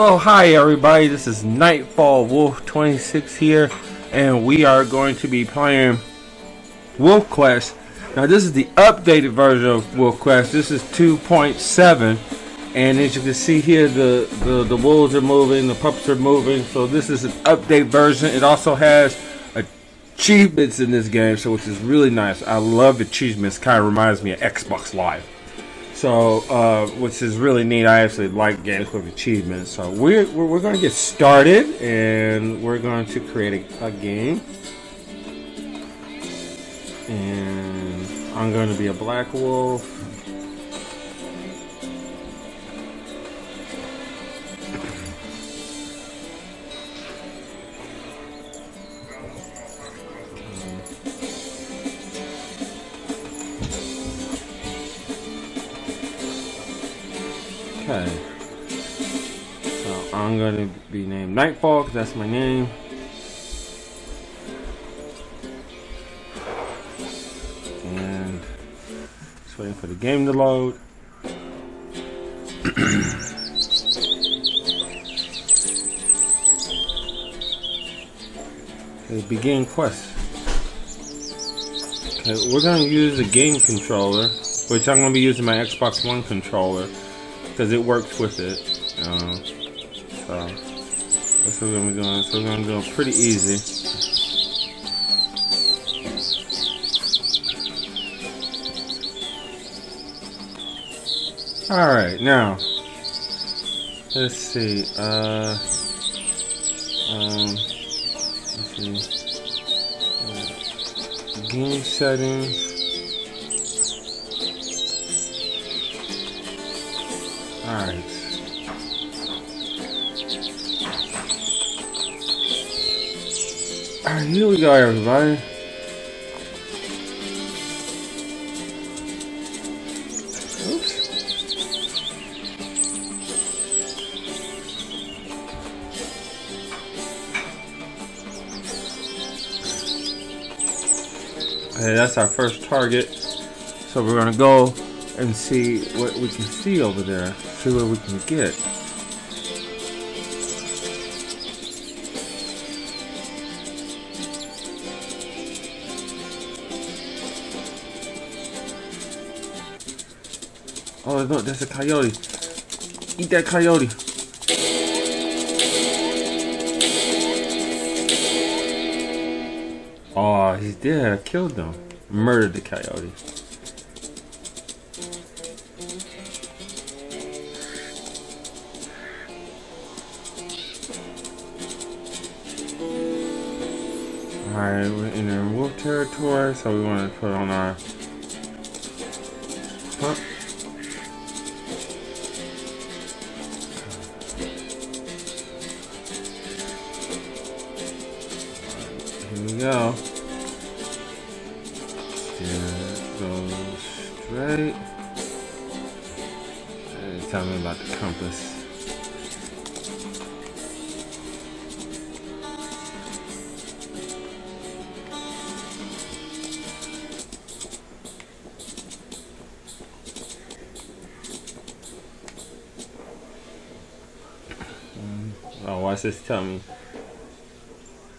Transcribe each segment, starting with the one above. Hello, hi everybody, this is Nightfall Wolf26 here, and we are going to be playing WolfQuest. Now this is the updated version of WolfQuest. This is 2.7, and as you can see here, the wolves are moving, the pups are moving, so this is an update version. It also has achievements in this game, so which is really nice. I love achievements, kind of reminds me of Xbox Live. So, which is really neat. I actually like games with achievements. So we're going to get started, and we're going to create a game. And I'm going to be a black wolf. Okay, so I'm going to be named Nightfall because that's my name. And just waiting for the game to load. Okay, begin quest. Okay, we're going to use the game controller, which I'm going to be using my Xbox One controller, because it works with it. So that's what we're gonna be doing. So we're gonna go pretty easy. All right, now let's see. Let's see. Game settings. Alright. Alright, here we go, everybody. Oops. Okay, that's our first target. So we're gonna go and see what we can see over there. See what we can get. Oh no, that's a coyote. Eat that coyote. Oh, he's dead. I killed him. Murdered the coyote. Alright, we're in our wolf territory, so we want to put on our pup. Here we go. There goes straight. Tell me about the compass. Oh, watch this. Tell me.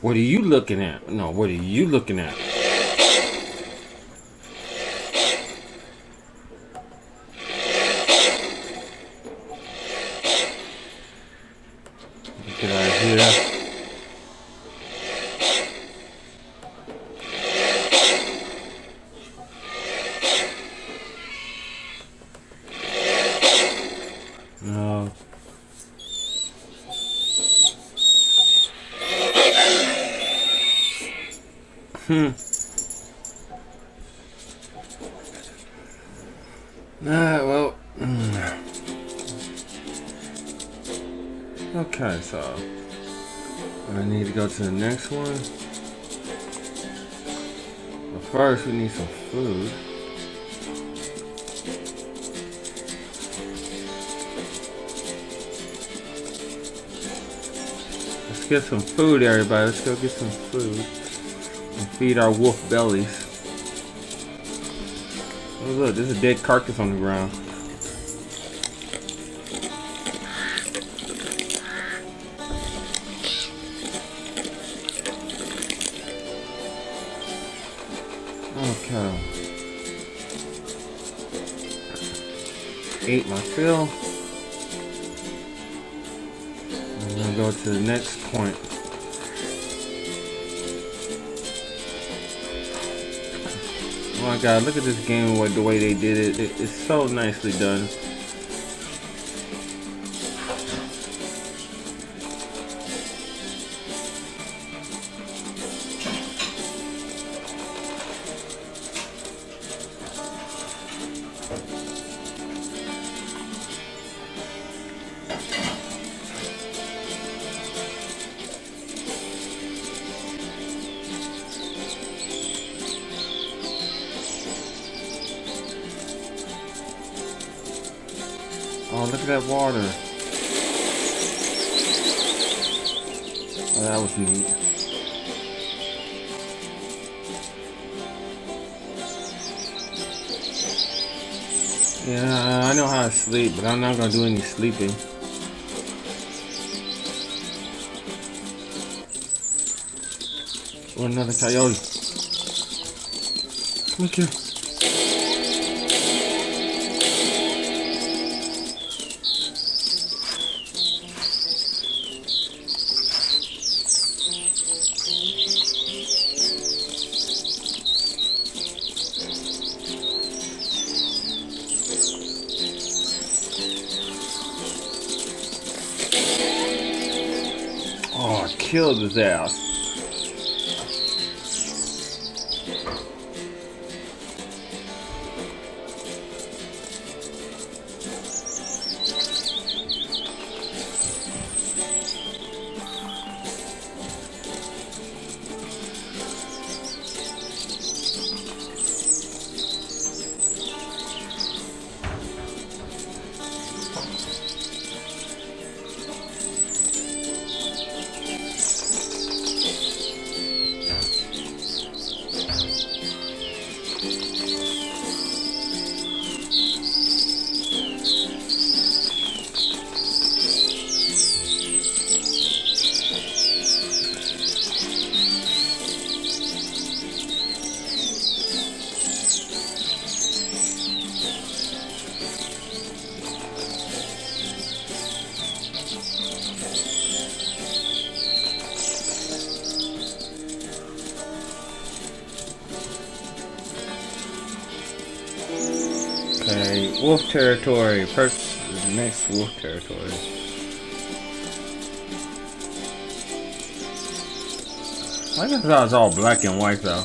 What are you looking at? No, what are you looking at? Get out of here. No. Well. Okay, so I need to go to the next one. But first, we need some food. Let's get some food, everybody. Let's go get some food. Feed our wolf bellies. Oh look, there's a dead carcass on the ground. kind of ate my fill. I'm gonna go to the next point. Oh my God, look at this game, what the way they did it. It's so nicely done. Oh, look at that water. Oh, that was neat. Yeah, I know how to sleep, but I'm not gonna do any sleeping. Oh, another coyote. Come here. Killed his ass. Wolf territory. First, the next wolf territory. I just thought it was all black and white though.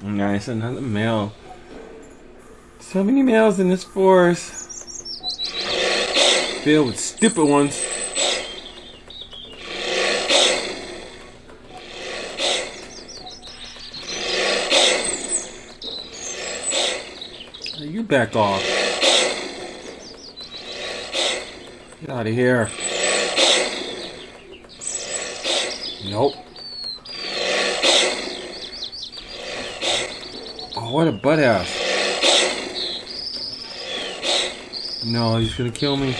Nice, another male. So many males in this forest. Filled with stupid ones. You back off. Get out of here. Nope. What a butt ass. No, he's gonna kill me.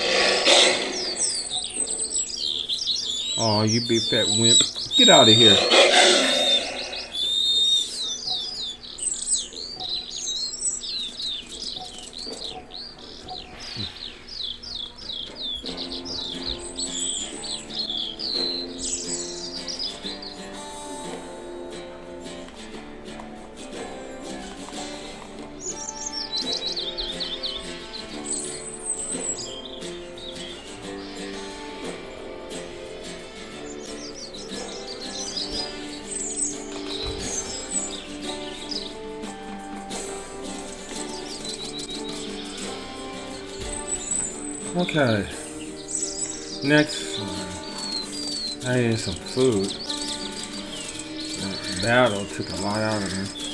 Oh, you big fat wimp. Get out of here. Okay. Next one. I need some food. That battle took a lot out of me.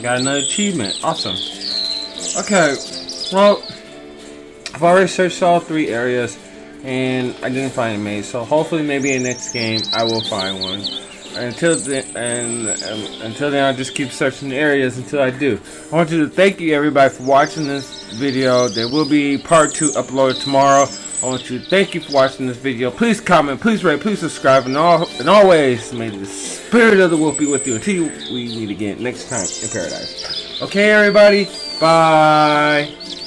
Got another achievement. Awesome. Okay, well, I've already searched all three areas and I didn't find a maze, so hopefully maybe in the next game I will find one. Until then, I'll just keep searching the areas until I do. I want you to thank you everybody for watching this video. There will be part 2 uploaded tomorrow. I want you to thank you for watching this video. Please comment, please rate, please subscribe, and always may the spirit of the wolf be with you until we meet again next time in paradise. Okay, everybody, bye.